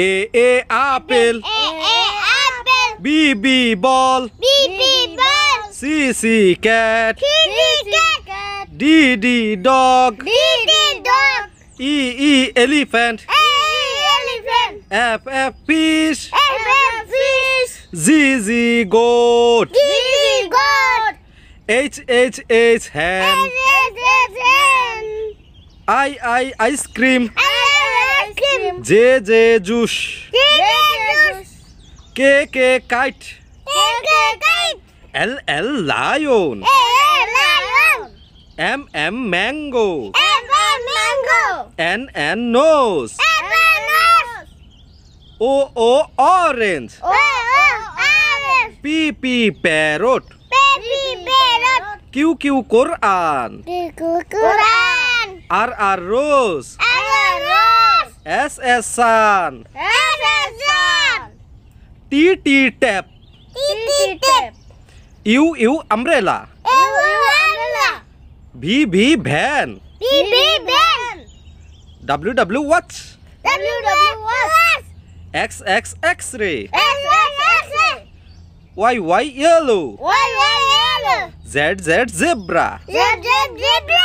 A apple. A apple. B ball. B ball. C cat. C cat. D dog. D dog. E elephant. E elephant. F fish. F fish. Z goat. Z goat. H hen. H hen. I ice cream. J juice. J juice. K kite. K kite. L lion. L lion. M mango. M mango. N nose. N nose. O orange. O orange. P parrot. P parrot. Q Quran. Quran. R rose. S sun. S sun. T tap. T tap. U umbrella. U umbrella. V van. V van. W watch. W watch. X X-ray. X X-ray. Y yellow. Y yellow. Z zebra. Z zebra.